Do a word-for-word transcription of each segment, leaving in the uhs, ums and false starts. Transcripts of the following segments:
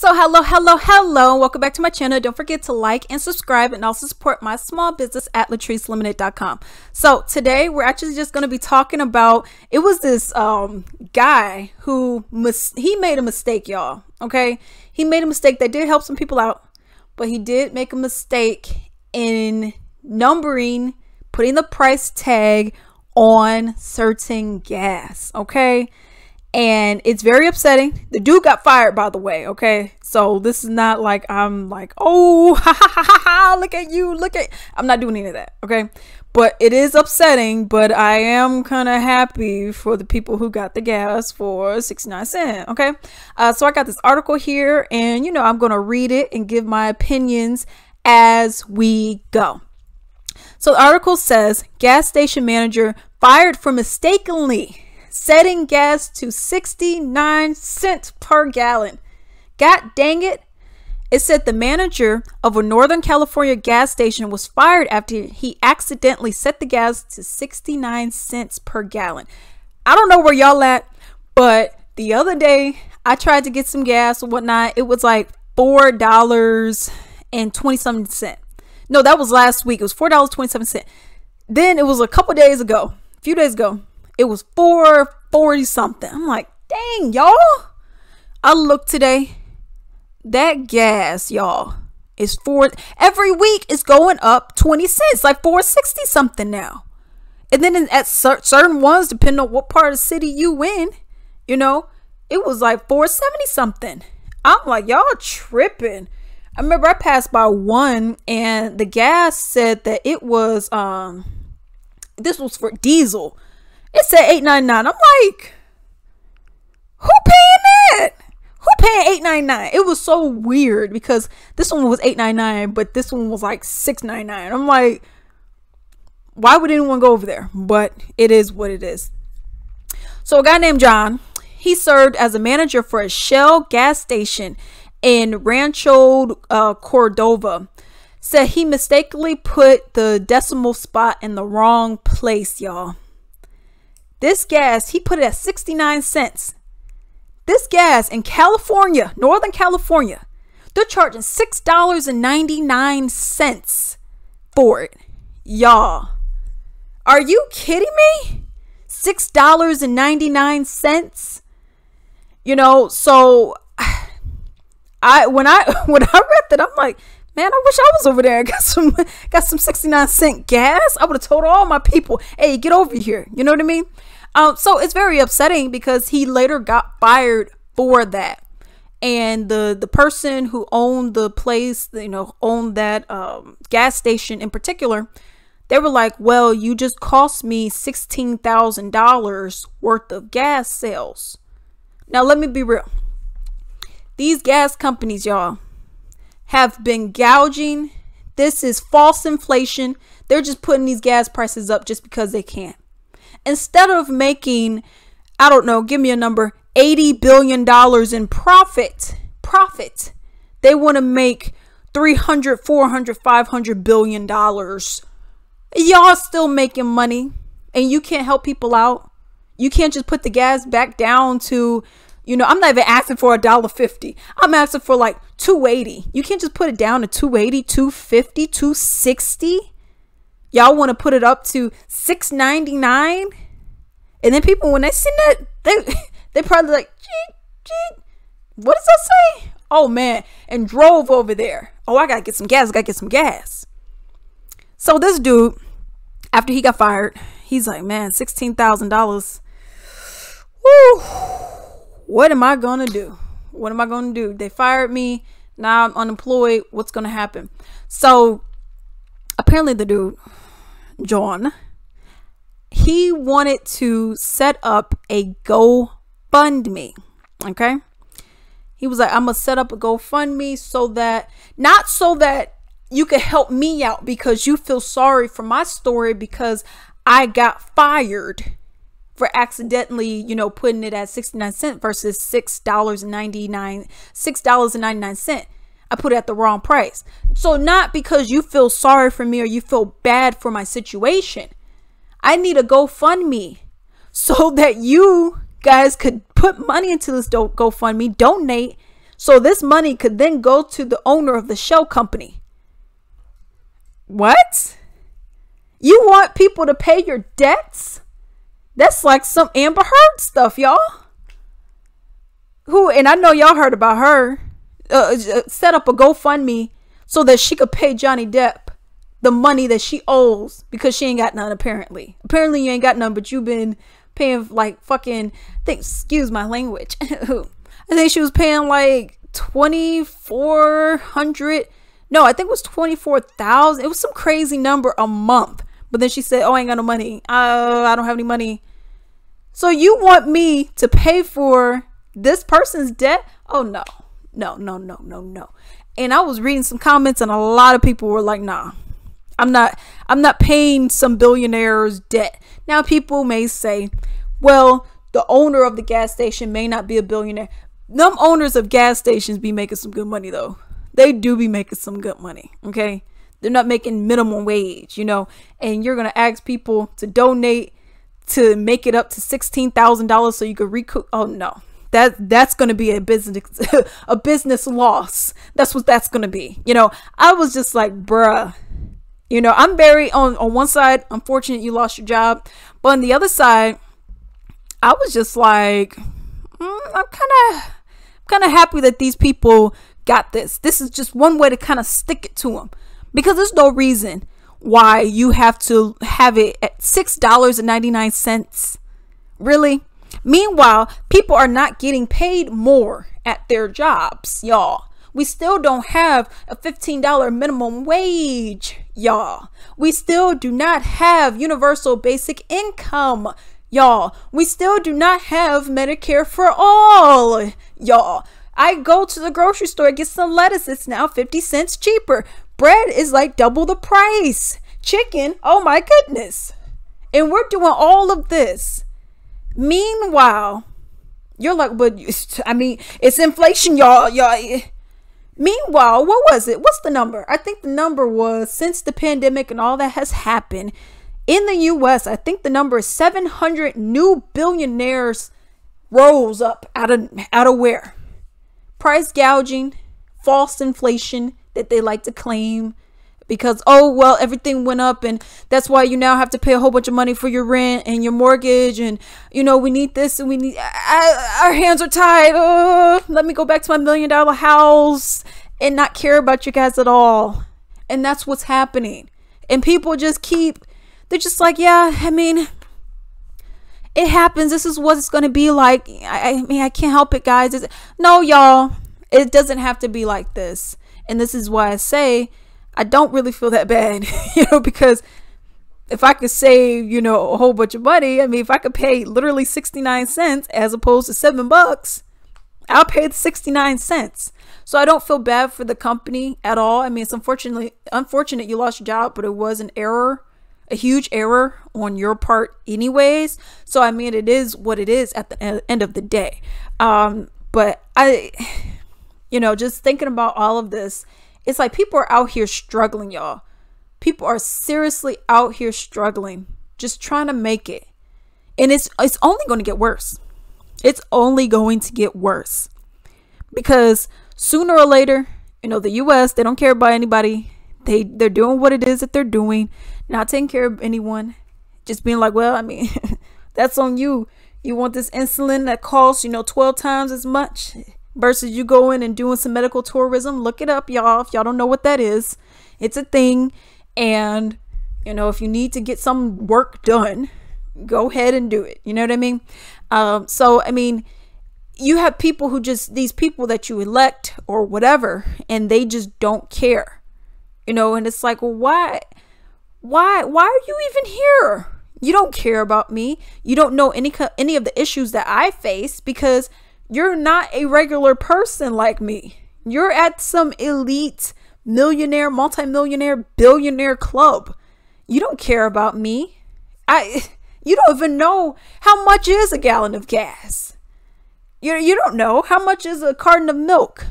So hello, hello, hello, and welcome back to my channel. Don't forget to like and subscribe and also support my small business at Latrice Limited dot com. So today we're actually just going to be talking about, it was this um, guy who, mis he made a mistake, y'all, okay? He made a mistake that did help some people out, but he did make a mistake in numbering, putting the price tag on certain gas, okay? And it's very upsetting. The dude got fired, by the way, okay? So this is not like I'm like, oh, ha, ha, ha, ha, look at you, look at, I'm not doing any of that, okay? But it is upsetting, but I am kind of happy for the people who got the gas for sixty-nine cents, okay? Uh, so I got this article here, and, you know, I'm going to read it and give my opinions as we go. So the article says, gas station manager fired for mistakenly setting gas to sixty-nine cents per gallon. God dang it. It said the manager of a Northern California gas station was fired after he accidentally set the gas to sixty-nine cents per gallon. I don't know where y'all at, but the other day I tried to get some gas and whatnot. It was like four dollars and twenty-seven cents. No, that was last week. It was four dollars and twenty-seven cents. Then it was a couple days ago, a few days ago, it was four forty something. I'm like, dang, y'all. I looked today. That gas, y'all, is four. Every week it's going up twenty cents, like four sixty something now. And then in, at cer certain ones, depending on what part of the city you in, you know, it was like four seventy something. I'm like, y'all tripping. I remember I passed by one and the gas said that it was, um, this was for diesel. It said eight ninety-nine. I'm like, who paying that? Who paying eight ninety-nine? It was so weird because this one was eight ninety-nine, but this one was like six ninety-nine. I'm like, why would anyone go over there? But it is what it is. So a guy named John, he served as a manager for a Shell gas station in Rancho uh, Cordova, said he mistakenly put the decimal spot in the wrong place, y'all. This gas, he put it at sixty-nine cents. This gas in California, Northern California, they're charging six dollars and ninety-nine cents for it. Y'all, are you kidding me? six dollars and ninety-nine cents? You know, so I when I when I read that, I'm like, man, I wish I was over there. I got some got some sixty-nine cent gas. I would have told all my people, hey, get over here. You know what I mean? Um, so it's very upsetting because he later got fired for that. And the, the person who owned the place, you know, owned that um, gas station in particular, they were like, well, you just cost me sixteen thousand dollars worth of gas sales. Now, let me be real. These gas companies, y'all, have been gouging. This is false inflation. They're just putting these gas prices up just because they can. Instead of making, I don't know, give me a number, eighty billion dollars in profit, profit, they want to make three hundred, four hundred, five hundred billion dollars. Y'all still making money and you can't help people out. You can't just put the gas back down to, you know, I'm not even asking for a dollar fifty. I'm asking for like two eighty. You can't just put it down to two eighty, two fifty, two sixty. Y'all want to put it up to six ninety-nine, and then people, when they see that, they they probably like, jeep, jeep. What does that say? Oh man, and drove over there. Oh, I gotta get some gas. I gotta get some gas. So this dude, after he got fired, he's like, man, sixteen thousand dollars. Woo. What am I gonna do? What am I gonna do? They fired me. Now I'm unemployed. What's gonna happen? So apparently the dude, John, he wanted to set up a GoFundMe. Okay. He was like, I'm gonna set up a GoFundMe so that, not so that you can help me out because you feel sorry for my story because I got fired for accidentally, you know, putting it at sixty-nine cents versus six ninety-nine, six dollars and ninety-nine cents. I put it at the wrong price. So not because you feel sorry for me or you feel bad for my situation. I need a GoFundMe so that you guys could put money into this GoFundMe, donate, So this money could then go to the owner of the Shell company. What? You want people to pay your debts? That's like some Amber Heard stuff, y'all. Who, and I know y'all heard about her, uh, set up a GoFundMe so that she could pay Johnny Depp the money that she owes because she ain't got none apparently. Apparently you ain't got none, but you've been paying like fucking, I think, excuse my language. I think she was paying like twenty-four hundred. No, I think it was twenty-four thousand. It was some crazy number a month. But then she said, oh, I ain't got no money. Uh, I don't have any money. So you want me to pay for this person's debt? Oh, no, no, no, no, no, no. And I was reading some comments and a lot of people were like, nah, I'm not, I'm not paying some billionaire's debt. Now, people may say, well, the owner of the gas station may not be a billionaire. Them owners of gas stations be making some good money, though. They do be making some good money, okay? They're not making minimum wage, you know? And you're going to ask people to donate to make it up to sixteen thousand dollars so you could recoup. Oh, no. That, that's going to be a business a business loss. That's what that's going to be. You know, I was just like, bruh. You know, I'm very, on, on one side, unfortunate you lost your job. But on the other side, I was just like, mm, I'm kind of... kind of happy that these people got this. This is just one way to kind of stick it to them, because there's no reason why you have to have it at six dollars and ninety-nine cents. Really? Meanwhile, people are not getting paid more at their jobs, y'all. We still don't have a fifteen dollar minimum wage, y'all. We still do not have universal basic income, y'all. We still do not have Medicare for all, y'all. I go to the grocery store, get some lettuce, it's now fifty cents cheaper. Bread is like double the price. Chicken, oh my goodness. And we're doing all of this. Meanwhile, you're like, but I mean, it's inflation, y'all. Y'all. Meanwhile, what was it? What's the number? I think the number was, since the pandemic and all that has happened, in the U S, I think the number is seven hundred new billionaires rose up out of, out of where? Price gouging, false inflation that they like to claim because, oh, well, everything went up and that's why you now have to pay a whole bunch of money for your rent and your mortgage. And, you know, we need this and we need, I, our hands are tied. Uh, let me go back to my million dollar house and not care about you guys at all. And that's what's happening. And people just keep, they're just like, yeah, I mean, it happens. This is what it's going to be like. I, I mean, I can't help it, guys. It's, no, y'all, it doesn't have to be like this. And this is why I say I don't really feel that bad, you know, because if I could save, you know, a whole bunch of money, I mean, if I could pay literally sixty-nine cents as opposed to seven bucks, I'll pay the sixty-nine cents. So I don't feel bad for the company at all. I mean, it's unfortunately unfortunate you lost your job, but it was an error. A huge error on your part anyways. So I mean, it is what it is at the end of the day. Um, but I, you know, just thinking about all of this, it's like people are out here struggling, y'all. People are seriously out here struggling, just trying to make it. And it's, it's only going to get worse. It's only going to get worse because sooner or later, you know, the U S, they don't care about anybody. They, they're doing what it is that they're doing. Not taking care of anyone, just being like, well, I mean, that's on you. You want this insulin that costs, you know, twelve times as much versus you going and doing some medical tourism. Look it up, y'all. If y'all don't know what that is, it's a thing. And, you know, if you need to get some work done, go ahead and do it. You know what I mean? Um, so, I mean, you have people who just, these people that you elect or whatever, and they just don't care, you know, and it's like, well, why? Why, why are you even here? You don't care about me. You don't know any, any of the issues that I face because you're not a regular person like me. You're at some elite millionaire, multimillionaire, billionaire club. You don't care about me. I, you don't even know how much is a gallon of gas. You, you don't know how much is a carton of milk.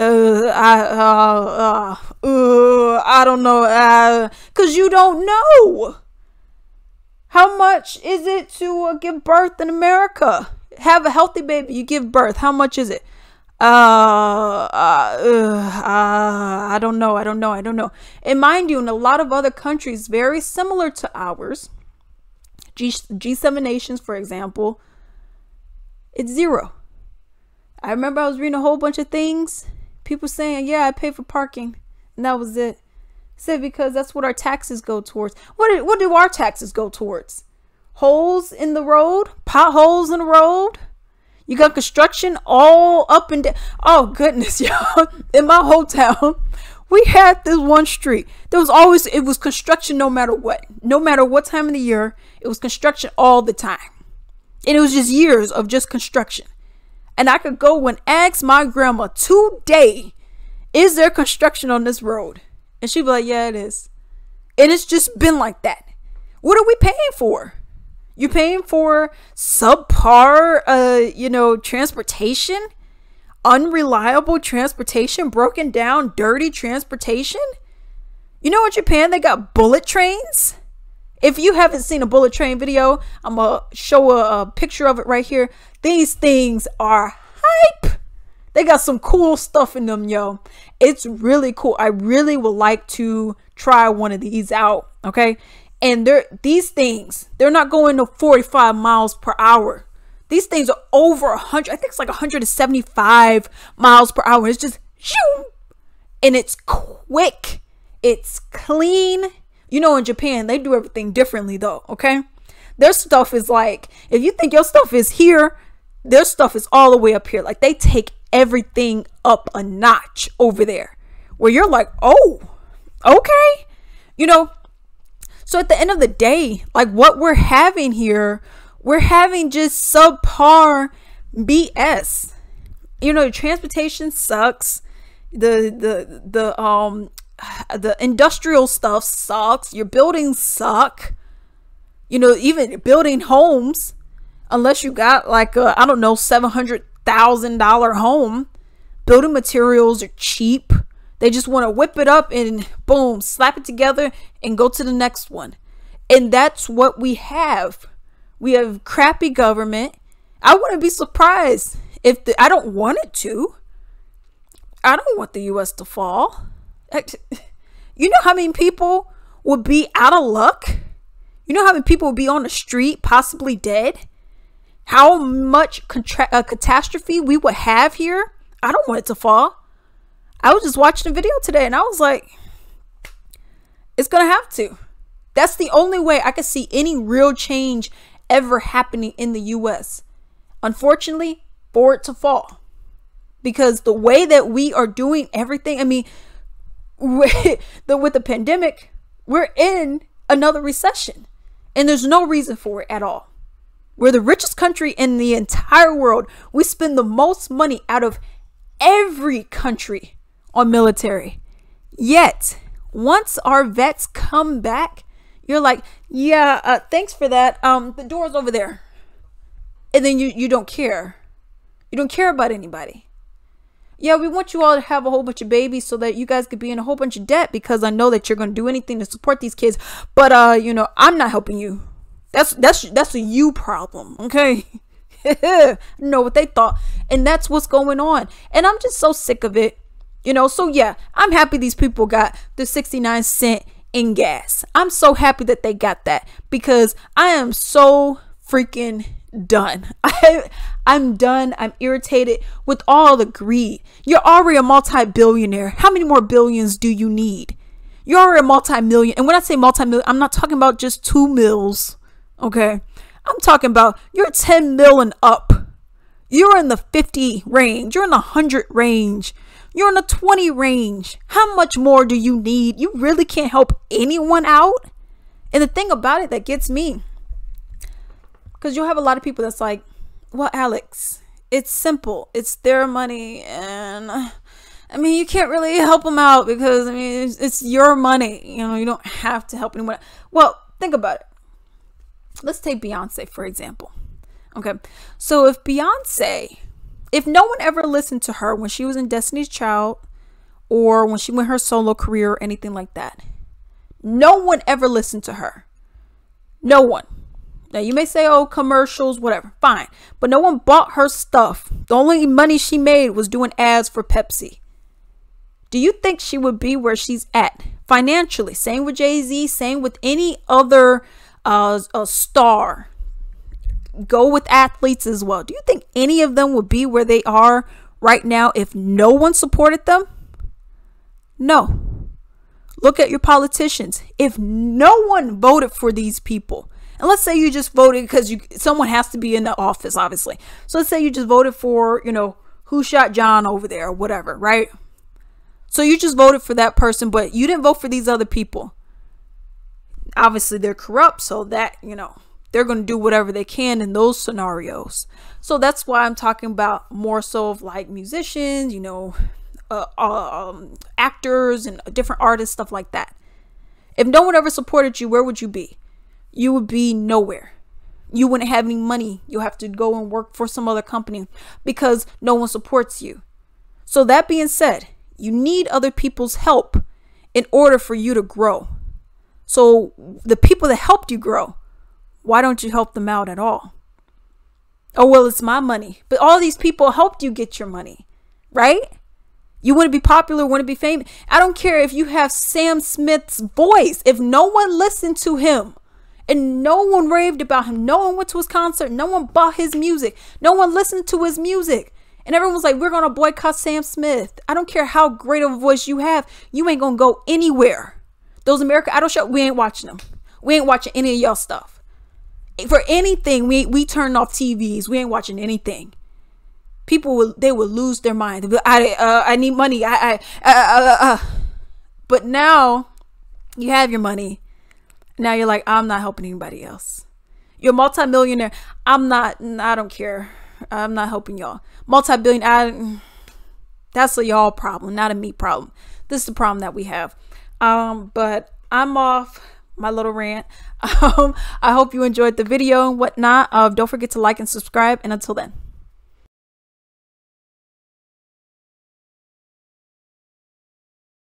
Uh, I, uh, uh, uh, I don't know. Uh, Cause you don't know. How much is it to uh, give birth in America? Have a healthy baby. You give birth. How much is it? Uh, uh, ugh, uh, I don't know. I don't know. I don't know. And mind you, in a lot of other countries, very similar to ours, G G7 nations, for example, it's zero. I remember I was reading a whole bunch of things. People saying, yeah, I pay for parking. And that was it. Said because that's what our taxes go towards. What do, what do our taxes go towards? Holes in the road? Potholes in the road? You got construction all up and down. Oh, goodness, y'all. In my hometown, we had this one street. There was always, it was construction no matter what. No matter what time of the year, it was construction all the time. And it was just years of just construction. And I could go and ask my grandma today, is there construction on this road? And she'd be like, yeah, it is. And it's just been like that. What are we paying for? You're paying for subpar, uh, you know, transportation, unreliable transportation, broken down, dirty transportation. You know what you're paying? They got bullet trains. If you haven't seen a bullet train video, I'm going to show a, a picture of it right here. These things are hype. They got some cool stuff in them, yo. It's really cool. I really would like to try one of these out. Okay. And they're, these things, they're not going to forty-five miles per hour. These things are over one hundred. I think it's like one hundred seventy-five miles per hour. It's just, and it's quick. It's clean. You know, in Japan, they do everything differently though, okay? Their stuff is like, if you think your stuff is here, their stuff is all the way up here. Like, they take everything up a notch over there where you're like, oh, okay. You know, so at the end of the day, like what we're having here, we're having just subpar B S. You know, transportation sucks. The the the um the industrial stuff sucks. Your buildings suck. You know, even building homes, unless you got like a, I don't know, seven hundred thousand dollar home, building materials are cheap. They just want to whip it up and boom, slap it together and go to the next one. And that's what we have. We have crappy government. I wouldn't be surprised if the, I don't want it to. I don't want the U S to fall. You know how many people would be out of luck? You know how many people would be on the street, possibly dead? How much contra uh, catastrophe we would have here? I don't want it to fall. I was just watching a video today and I was like, it's going to have to. That's the only way I could see any real change ever happening in the U S. Unfortunately, for it to fall. Because the way that we are doing everything, I mean, with the, with the pandemic, we're in another recession. And there's no reason for it at all. We're the richest country in the entire world. We spend the most money out of every country on military. Yet once our vets come back, you're like, yeah, uh, thanks for that, um the door's over there. And then you you don't care you don't care about anybody. Yeah, we want you all to have a whole bunch of babies so that you guys could be in a whole bunch of debt, because I know that you're going to do anything to support these kids, but uh you know, I'm not helping you. That's that's that's a you problem, okay? Know what they thought. And that's what's going on, and I'm just so sick of it, you know. So yeah, I'm happy these people got the sixty-nine cent in gas. I'm so happy that they got that, because I am so freaking done. I, I'm done. I'm irritated with all the greed. You're already a multi-billionaire. How many more billions do you need? You're already a multi-million. And when I say multi-million, I'm not talking about just two mils, okay? I'm talking about you're ten mil and up. You're in the fifty range. You're in the one hundred range. You're in the twenty range. How much more do you need? You really can't help anyone out. And the thing about it that gets me, because you'll have a lot of people that's like, well, Alex, it's simple. It's their money. And I mean, you can't really help them out because, I mean, it's, it's your money. You know, you don't have to help anyone. Well, think about it. Let's take Beyonce, for example. Okay. So if Beyonce, if no one ever listened to her when she was in Destiny's Child or when she went her solo career or anything like that, no one ever listened to her. No one. Now, you may say, oh, commercials, whatever, fine. But no one bought her stuff. The only money she made was doing ads for Pepsi. Do you think she would be where she's at financially? Same with Jay-Z, same with any other uh, a star. Go with athletes as well. Do you think any of them would be where they are right now if no one supported them? No. Look at your politicians. If no one voted for these people, and let's say you just voted because you someone has to be in the office, obviously. So let's say you just voted for, you know, who shot John over there or whatever, right? So you just voted for that person, but you didn't vote for these other people. Obviously, they're corrupt, so that, you know, they're going to do whatever they can in those scenarios. So that's why I'm talking about more so of like musicians, you know, uh, um, actors and different artists, stuff like that. If no one ever supported you, where would you be? You would be nowhere. You wouldn't have any money. You'll have to go and work for some other company because no one supports you. So that being said, you need other people's help in order for you to grow. So the people that helped you grow, why don't you help them out at all? Oh, well, it's my money. But all these people helped you get your money, right? You want to be popular, want to be famous. I don't care if you have Sam Smith's voice. If no one listened to him and no one raved about him, no one went to his concert, no one bought his music, no one listened to his music, and everyone's like, we're going to boycott Sam Smith. I don't care how great of a voice you have. You ain't going to go anywhere. Those American Idol shows, we ain't watching them. We ain't watching any of y'all stuff. For anything, we, we turn off T Vs. We ain't watching anything. People, will, they will lose their mind. They'll be like, I, uh, I need money. I, I, uh, uh, uh. But now you have your money. Now you're like, I'm not helping anybody else. You're a multimillionaire. I'm not, I don't care. I'm not helping y'all. Multi-billion, I, that's a y'all problem, not a me problem. This is the problem that we have. Um, but I'm off my little rant. Um, I hope you enjoyed the video and whatnot. Uh, don't forget to like and subscribe. And until then.